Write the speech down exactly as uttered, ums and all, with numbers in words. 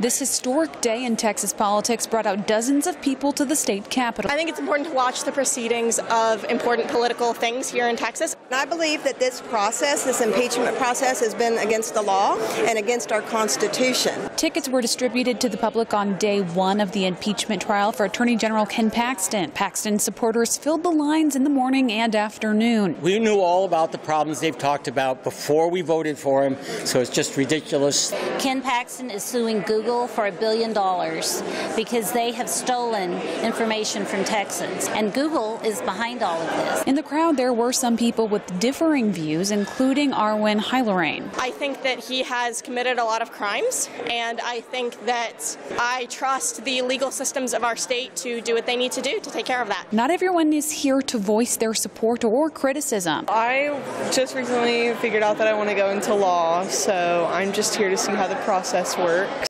This historic day in Texas politics brought out dozens of people to the state capitol. I think it's important to watch the proceedings of important political things here in Texas. And I believe that this process, this impeachment process, has been against the law and against our Constitution. Tickets were distributed to the public on day one of the impeachment trial for Attorney General Ken Paxton. Paxton supporters filled the lines in the morning and afternoon. We knew all about the problems they've talked about before we voted for him, so it's just ridiculous. Ken Paxton is suing Google for a billion dollars because they have stolen information from Texans, and Google is behind all of this. In the crowd, there were some people with differing views, including Arwen Hylorain. I think that he has committed a lot of crimes, and I think that I trust the legal systems of our state to do what they need to do to take care of that. Not everyone is here to voice their support or criticism. I just recently figured out that I want to go into law, so I'm just here to see how the process works.